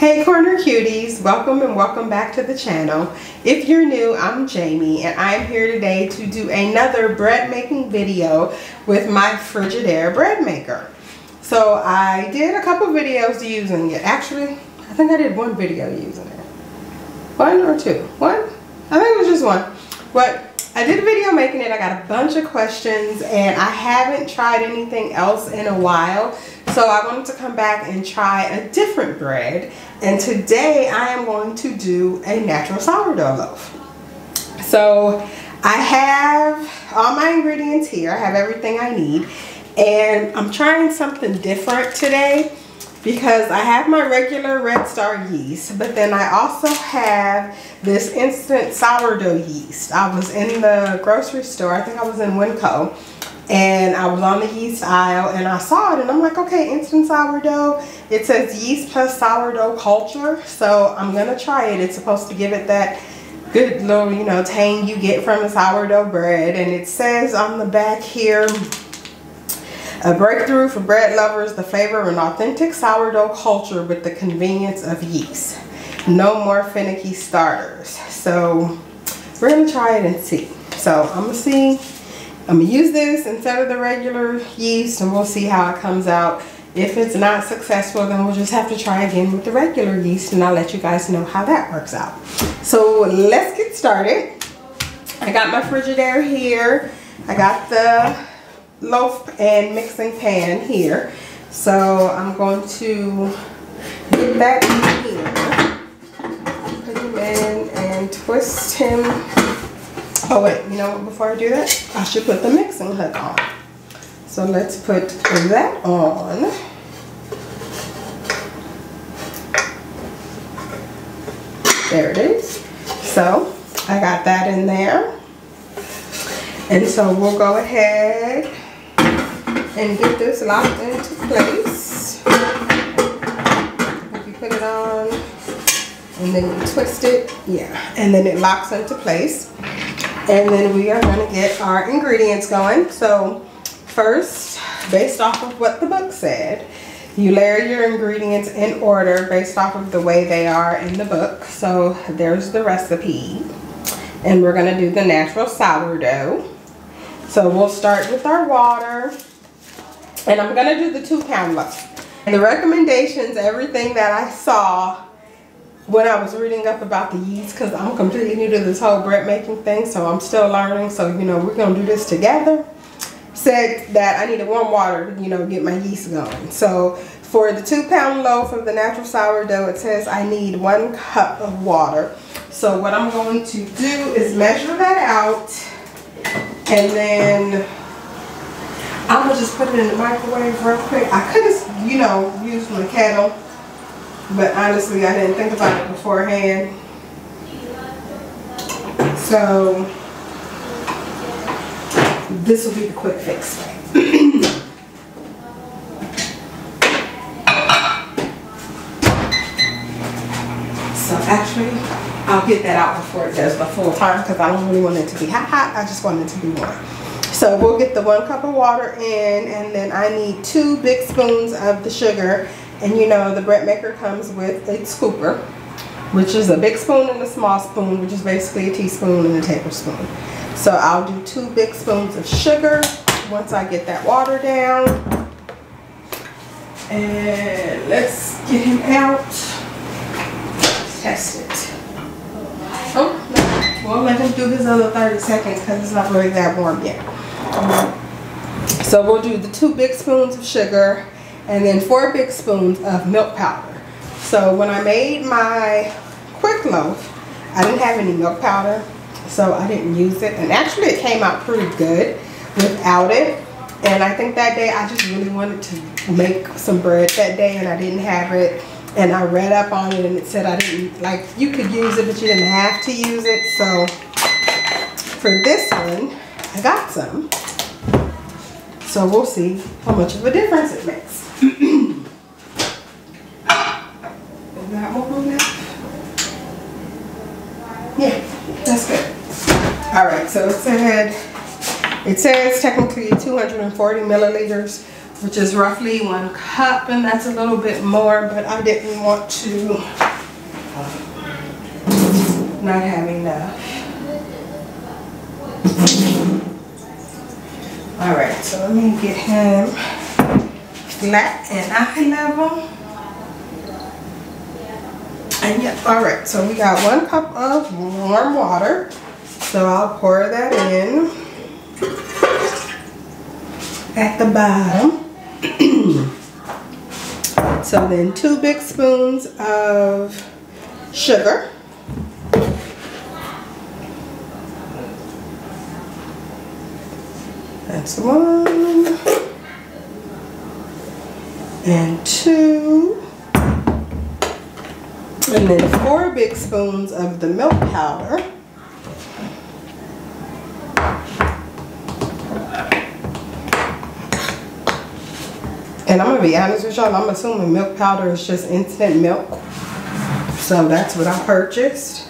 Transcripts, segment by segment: Hey Corner Cuties, welcome and welcome back to the channel. If you're new, I'm Jamie and I'm here today to do another bread making video with my Frigidaire bread maker. So I did a couple videos using it. Actually, I think I did one video using it. One or two? One? I think it was just one. But I did a video making it. I got a bunch of questions and I haven't tried anything else in a while. So I wanted to come back and try a different bread, and today I am going to do a natural sourdough loaf. So I have all my ingredients here, I have everything I need, and I'm trying something different today because I have my regular Red Star yeast, but then I also have this instant sourdough yeast. I was in the grocery store, I think I was in Winco, and I was on the yeast aisle and I saw it and I'm like, okay, instant sourdough. It says yeast plus sourdough culture. So I'm gonna try it. It's supposed to give it that good little, you know, tang you get from a sourdough bread. And it says on the back here, a breakthrough for bread lovers, the flavor of an authentic sourdough culture with the convenience of yeast. No more finicky starters. So we're gonna try it and see. So I'm gonna see. I'm going to use this instead of the regular yeast and we'll see how it comes out. If it's not successful, then we'll just have to try again with the regular yeast and I'll let you guys know how that works out. So let's get started. I got my Frigidaire here. I got the loaf and mixing pan here. So I'm going to get that in here, put him in and twist him. Oh wait, you know what, before I do that, I should put the mixing hook on. So let's put that on. There it is. So I got that in there. And so we'll go ahead and get this locked into place. If you put it on and then you twist it, yeah, and then it locks into place. And then we are going to get our ingredients going. So first, based off of what the book said, you layer your ingredients in order based off of the way they are in the book. So there's the recipe. And we're going to do the natural sourdough. So we'll start with our water. And I'm going to do the 2-pound loaf. And the recommendations, everything that I saw when I was reading up about the yeast, because I'm completely new to this whole bread making thing, so I'm still learning, so you know, we're going to do this together, said that I needed warm water to, you know, get my yeast going. So for the 2-pound loaf of the natural sourdough, it says I need 1 cup of water. So what I'm going to do is measure that out, and then I'm going to just put it in the microwave real quick. I could have, you know, used my kettle, but honestly, I didn't think about it beforehand. So this will be the quick fix. So actually, I'll get that out before it does the full time because I don't really want it to be hot. I just want it to be warm. So we'll get the 1 cup of water in, and then I need 2 big spoons of the sugar. And you know, the bread maker comes with a scooper, which is a big spoon and a small spoon, which is basically a teaspoon and a tablespoon. So I'll do 2 big spoons of sugar once I get that water down. And let's get him out. Let's test it. Oh, no. Well, let him do his other 30 seconds because it's not really that warm yet. So we'll do the 2 big spoons of sugar, and then 4 big spoons of milk powder. So when I made my quick loaf, I didn't have any milk powder, so I didn't use it. And actually it came out pretty good without it. And I think that day I just really wanted to make some bread that day and I didn't have it. And I read up on it and it said I didn't, like, you could use it, but you didn't have to use it. So for this one, I got some. So we'll see how much of a difference it makes. And that will go now. Yeah, that's good. All right, so it says technically 240 milliliters which is roughly 1 cup, and that's a little bit more, but I didn't want to not have enough. All right, so let me get him flat and eye level. And yeah, all right, so we got 1 cup of warm water. So I'll pour that in at the bottom. So then 2 big spoons of sugar. That's 1 and 2. And then 4 big spoons of the milk powder. And I'm going to be honest with y'all, I'm assuming milk powder is just instant milk. So that's what I purchased.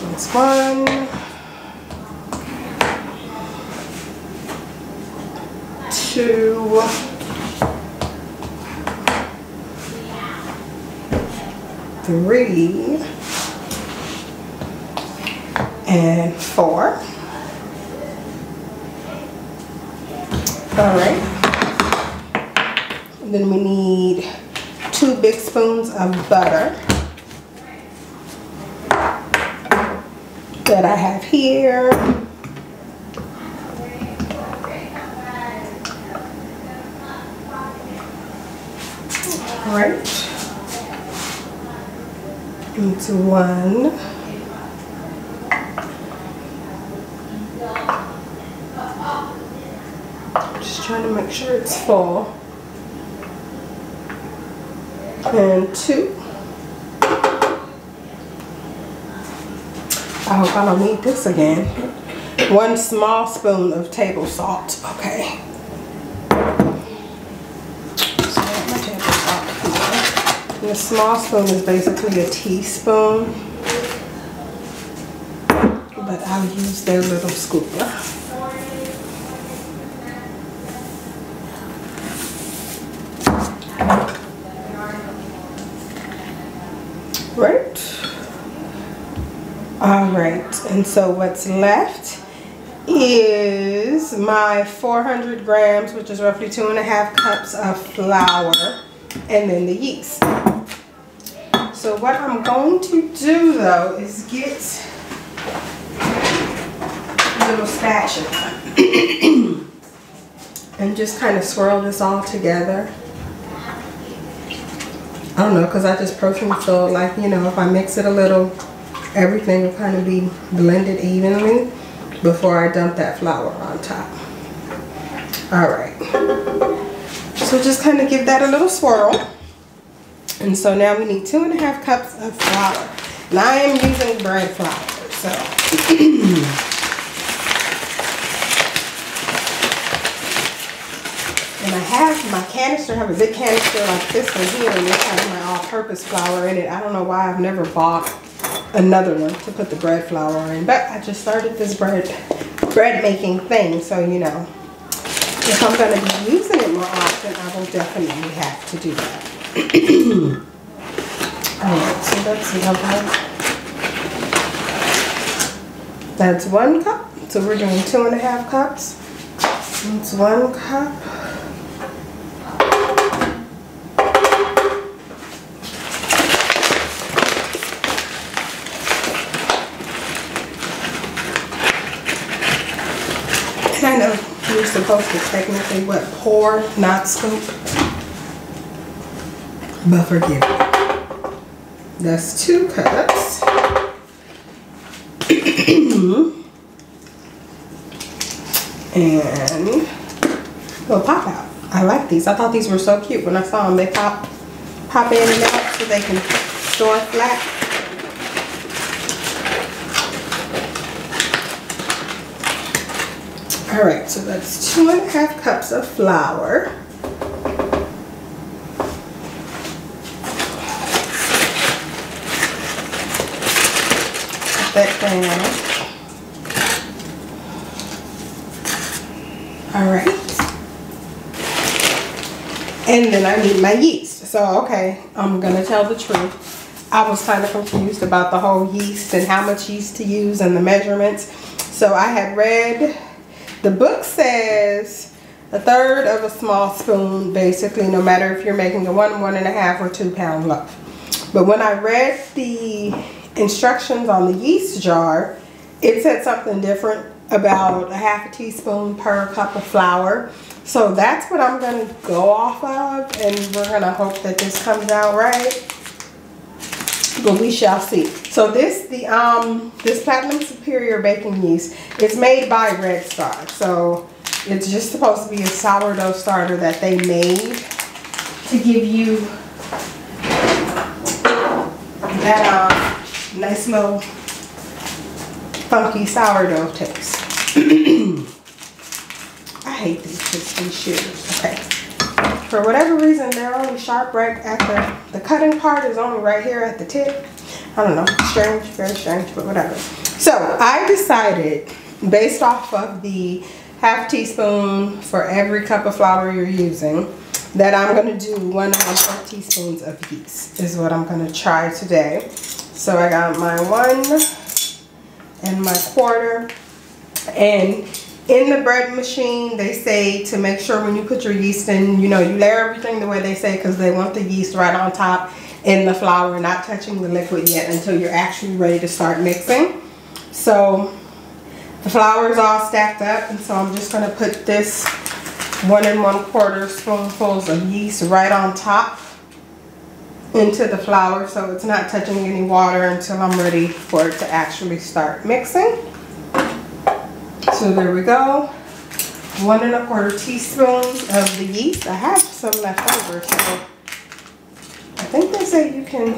That's 1. Two. 3 and 4. All right. And then we need 2 big spoons of butter that I have here. All right. It's 1. Just trying to make sure it's full. And 2. I hope I don't need this again. 1 small spoon of table salt. Okay. The small spoon is basically a teaspoon, but I'll use their little scooper. Right. All right. And so what's left is my 400 grams, which is roughly 2.5 cups of flour, and then the yeast. So what I'm going to do though is get a little spatula and just kind of swirl this all together. I don't know, because I just personally feel like, you know, if I mix it a little, everything will kind of be blended evenly before I dump that flour on top. All right. So just kind of give that a little swirl. And so now we need 2.5 cups of flour. And I am using bread flour, so. And I have my canister, I have a big canister like this one here, and this has my all-purpose flour in it. I don't know why I've never bought another one to put the bread flour in, but I just started this bread making thing, so you know. If I'm gonna be using it more often, I will definitely have to do that. All right, so that's another. That's 1 cup. So we're doing 2.5 cups. That's 1 cup. Kind of, you're supposed to technically what, pour, not scoop. But forgive me. That's 2 cups. And little pop out. I like these. I thought these were so cute when I saw them. They pop in and out so they can store flat. All right, so that's 2.5 cups of flour. That down. All right. and then I need my yeast. So okay, I'm gonna tell the truth. I was kind of confused about the whole yeast and how much yeast to use and the measurements. So I had read, the book says 1/3 of a small spoon, basically, no matter if you're making a 1, 1.5, or 2 pound loaf. But when I read the instructions on the yeast jar, it said something different about 1/2 teaspoon per cup of flour. So that's what I'm gonna go off of, and we're gonna hope that this comes out right. But we shall see. So this Platinum Superior baking yeast is made by Red Star. So it's just supposed to be a sourdough starter that they made to give you that nice little funky sourdough taste. I hate these twisty shoes. Okay. For whatever reason, they're only sharp right at the cutting part is only right here at the tip. I don't know, strange, very strange, but whatever. So I decided, based off of the 1/2 teaspoon for every cup of flour you're using, that I'm gonna do 1 1/4 teaspoons of yeast is what I'm gonna try today. So I got my 1 and my 1/4, and in the bread machine, they say to make sure when you put your yeast in, you know, you layer everything the way they say, because they want the yeast right on top in the flour, not touching the liquid yet until you're actually ready to start mixing. So the flour is all stacked up, and so I'm just going to put this 1 and 1/4 spoonfuls of yeast right on top into the flour, so it's not touching any water until I'm ready for it to actually start mixing. So there we go, 1 1/4 teaspoons of the yeast. I have some left over, so I think they say you can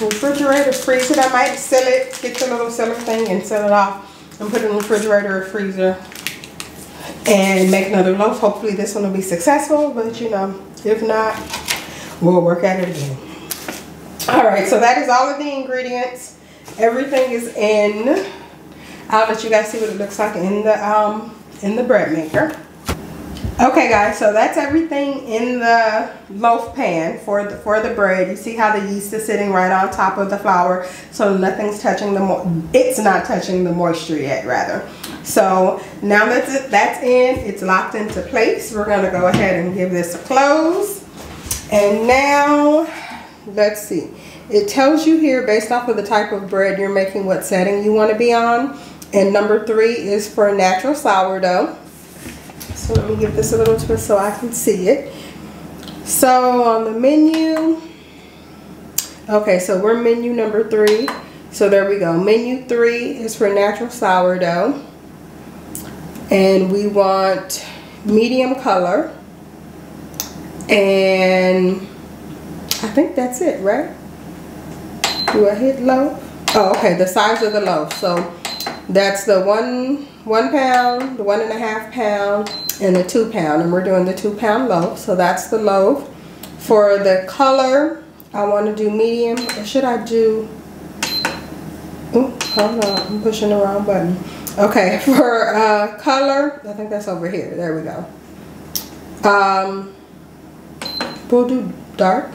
refrigerate or freeze it. I might seal it, get the little sealer thing and seal it off and put it in the refrigerator or freezer and make another loaf. Hopefully this one will be successful, but you know, if not, we'll work at it again. All right, so that is all of the ingredients. Everything is in. I'll let you guys see what it looks like in the bread maker. Okay guys, so that's everything in the loaf pan for the bread. You see how the yeast is sitting right on top of the flour, so nothing's touching it's not touching the moisture yet, rather. So now that's in, it's locked into place. We're gonna go ahead and give this a close. And now, let's see. It tells you here, based off of the type of bread you're making, what setting you wanna be on. And number 3 is for natural sourdough. So let me give this a little twist so I can see it. So on the menu, okay, so we're menu number 3. So there we go. Menu 3 is for natural sourdough. And we want medium color. And I think that's it, right? Do I hit low? Oh, okay, the size of the loaf. So that's the 1 pound, the 1.5 pound, and the 2 pound. And we're doing the 2 pound loaf. So that's the loaf. For the color, I want to do medium. Or should I do, oh, hold on, I'm pushing the wrong button. Okay, for color, I think that's over here. There we go. We'll do dark.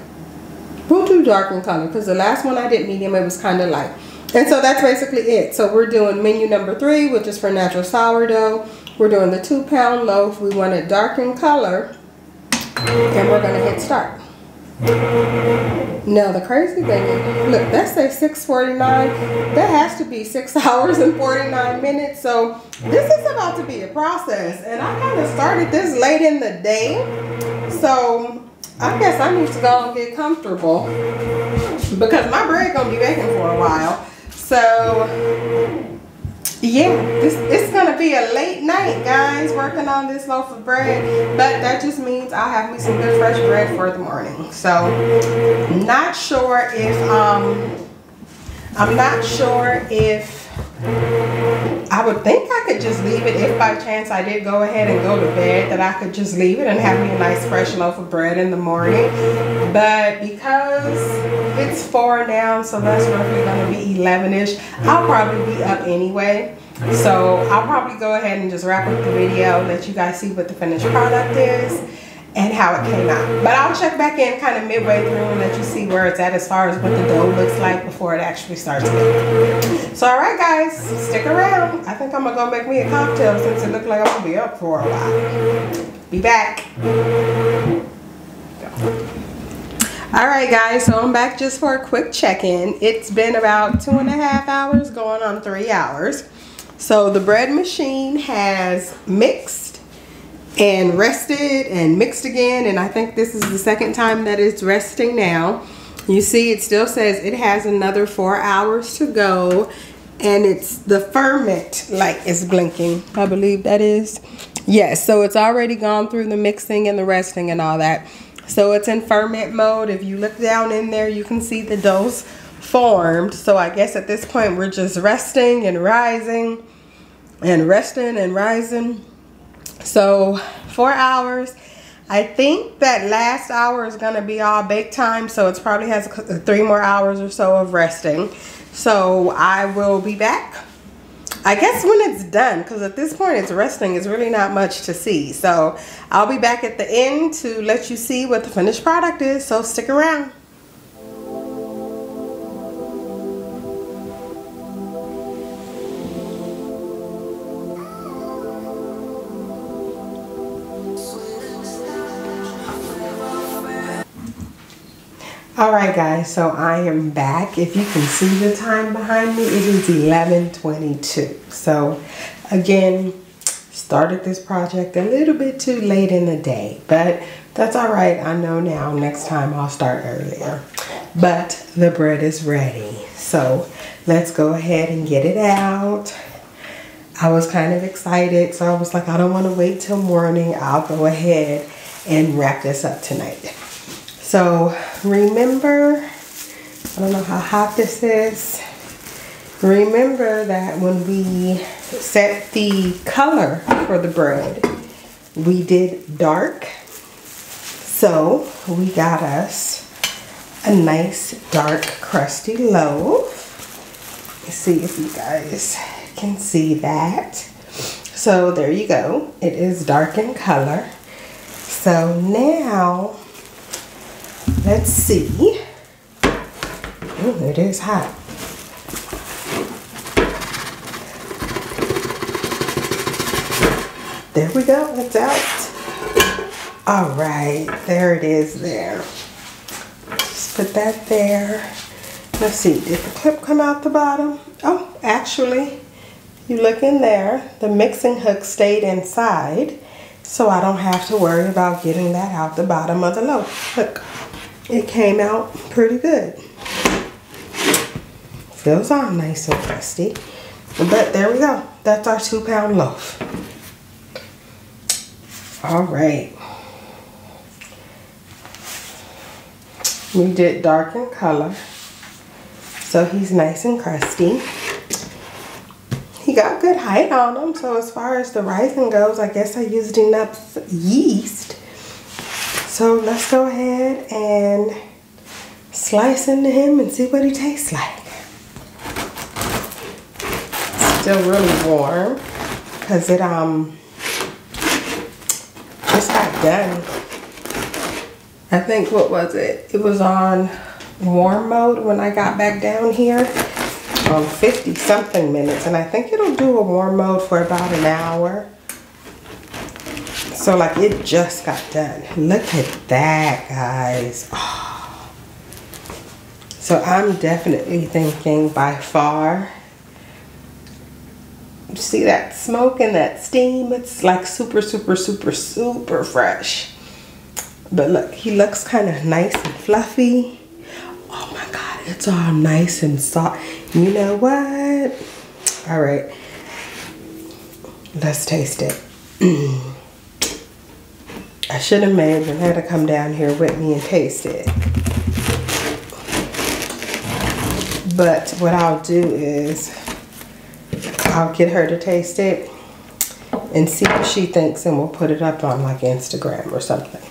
We'll do dark in color, because the last one I did medium, it was kind of light. And so that's basically it. So we're doing menu number 3, which is for natural sourdough. We're doing the 2 pound loaf. We want it dark in color. And we're gonna hit start. Now the crazy thing is, look, that says 6:49. That has to be 6 hours and 49 minutes. So this is about to be a process. And I kind of started this late in the day. So I guess I need to go and get comfortable, because my bread gonna be baking for a while. So yeah, it's gonna be a late night, guys, working on this loaf of bread. But that just means I'll have me some good fresh bread for the morning. So not sure if I'm not sure if I would think I could just leave it, if by chance I did go ahead and go to bed, that I could just leave it and have me a nice fresh loaf of bread in the morning. But because it's 4 now, so that's roughly gonna be 11-ish, I'll probably be up anyway. So I'll probably go ahead and just wrap up the video, let you guys see what the finished product is. and how it came out. But I'll check back in kind of midway through and let you see where it's at as far as what the dough looks like before it actually starts baking. So all right guys, stick around. I think I'm gonna go make me a cocktail since it looked like I'm gonna be up for a while. Be back. All right guys, so I'm back just for a quick check-in. It's been about 2.5 hours, going on 3 hours. So the bread machine has mixed and rested and mixed again, and I think this is the second time that it's resting now. You see it still says it has another 4 hours to go, and it's the ferment light is blinking. I believe that is. Yes, so it's already gone through the mixing and the resting and all that. So it's in ferment mode. If you look down in there, you can see the dough's formed. So I guess at this point, we're just resting and rising and resting and rising. So 4 hours. I think that last hour is going to be all bake time. So it probably has 3 more hours or so of resting. So I will be back, I guess, when it's done, because at this point it's resting, it's really not much to see. So I'll be back at the end to let you see what the finished product is, so stick around. Alright guys, so I am back. If you can see the time behind me, it is 11:22. So again, started this project a little bit too late in the day, but that's alright. I know now, next time I'll start earlier. But the bread is ready, so let's go ahead and get it out. I was kind of excited, so I was like, I don't want to wait till morning. I'll go ahead and wrap this up tonight. So remember, I don't know how hot this is. Remember that when we set the color for the bread, we did dark. So we got us a nice dark crusty loaf. Let's see if you guys can see that. So there you go. It is dark in color. So now, let's see. Oh, it is hot. There we go, it's out. All right, there it is there. Just put that there. Let's see, did the clip come out the bottom? Oh, actually, you look in there, the mixing hook stayed inside, so I don't have to worry about getting that out the bottom of the loaf. Look. It came out pretty good. Feels all nice and crusty. But there we go. That's our 2-pound loaf. All right. We did dark in color, so he's nice and crusty. He got good height on him. So as far as the rising goes, I guess I used enough yeast. So let's go ahead and slice into him and see what he tastes like. Still really warm because it just got done. I think, what was it? It was on warm mode when I got back down here, on 50 something minutes, and I think it'll do a warm mode for about an hour. So like, it just got done. Look at that, guys. Oh. So I'm definitely thinking by far. See that smoke and that steam? It's like super, super, super, super fresh. But look, he looks kind of nice and fluffy. Oh my God, it's all nice and soft. You know what? All right, let's taste it. I should have made Renata come down here with me and taste it. But what I'll do is I'll get her to taste it and see what she thinks, and we'll put it up on like Instagram or something.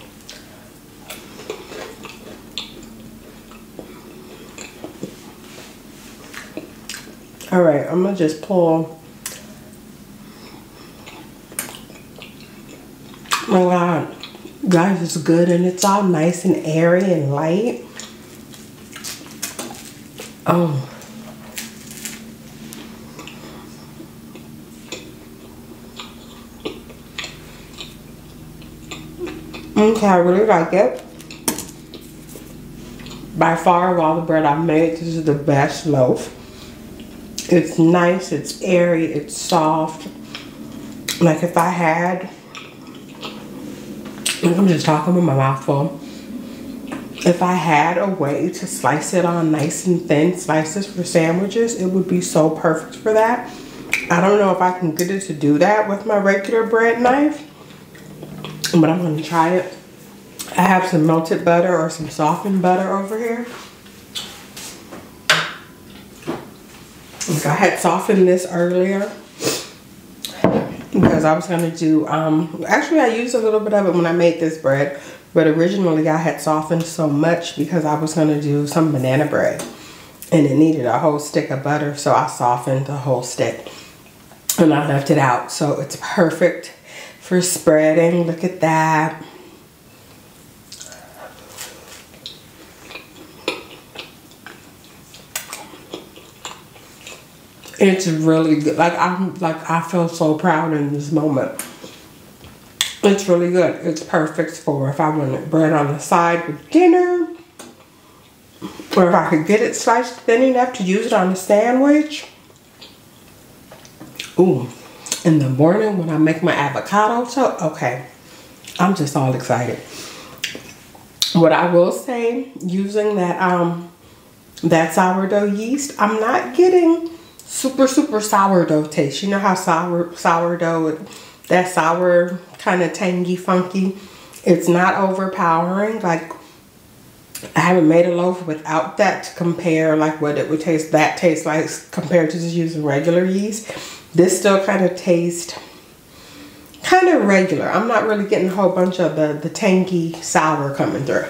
All right, I'm gonna just pull. Oh my God. Guys, it's good and it's all nice and airy and light. Oh. Okay, I really like it. By far of all the bread I've made, this is the best loaf. It's nice, it's airy, it's soft. Like if I had, I'm just talking with my mouth full. If I had a way to slice it on nice and thin slices for sandwiches, it would be so perfect for that. I don't know if I can get it to do that with my regular bread knife, but I'm gonna try it. I have some melted butter or some softened butter over here. So I had softened this earlier because I was gonna do, actually I used a little bit of it when I made this bread, but originally I had softened so much because I was gonna do some banana bread and it needed a whole stick of butter, so I softened the whole stick and I left it out. So it's perfect for spreading, look at that. It's really good. Like I feel so proud in this moment. It's really good. It's perfect for if I wanted bread on the side with dinner, or if I could get it sliced thin enough to use it on a sandwich. Ooh, in the morning when I make my avocado toast. Okay, I'm just all excited. What I will say, using that sourdough yeast, I'm not getting super sourdough taste. You know how sourdough, that sour kind of tangy funky. It's not overpowering. Like I haven't made a loaf without that to compare like what it would taste, that tastes like compared to just using regular yeast. This still kind of tastes kind of regular. I'm not really getting a whole bunch of the tangy sour coming through.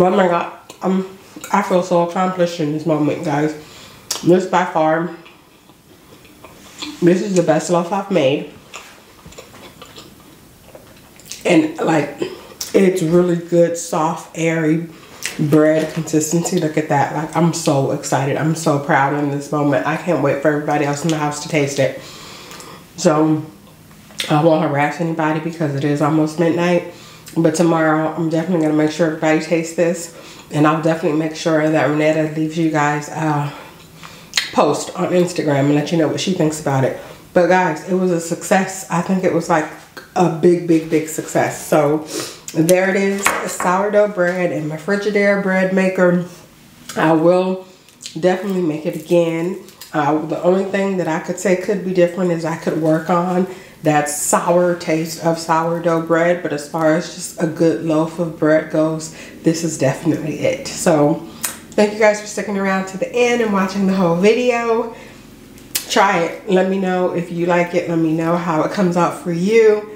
Oh my God, I feel so accomplished in this moment, guys. This by far, this is the best loaf I've made. And like, it's really good, soft, airy bread consistency. Look at that. Like, I'm so excited. I'm so proud in this moment. I can't wait for everybody else in the house to taste it. So I won't harass anybody because it is almost midnight. But tomorrow, I'm definitely going to make sure everybody tastes this. And I'll definitely make sure that Renetta leaves you guys a post on Instagram and let you know what she thinks about it. But guys, it was a success. I think it was like a big success. So there it is, sourdough bread and my Frigidaire bread maker. I will definitely make it again. The only thing that I could say could be different is I could work on that sour taste of sourdough bread, but as far as just a good loaf of bread goes, this is definitely it. So thank you guys for sticking around to the end and watching the whole video. Try it, let me know if you like it, let me know how it comes out for you.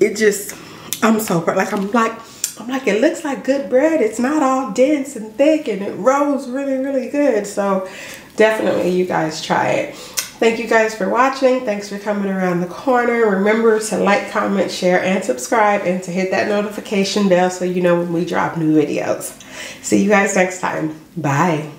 It just, I'm so proud. Like I'm like it looks like good bread, it's not all dense and thick and it rolls really good. So definitely you guys try it. Thank you guys for watching. Thanks for coming around the corner. Remember to like, comment, share, and subscribe, and to hit that notification bell so you know when we drop new videos. See you guys next time. Bye.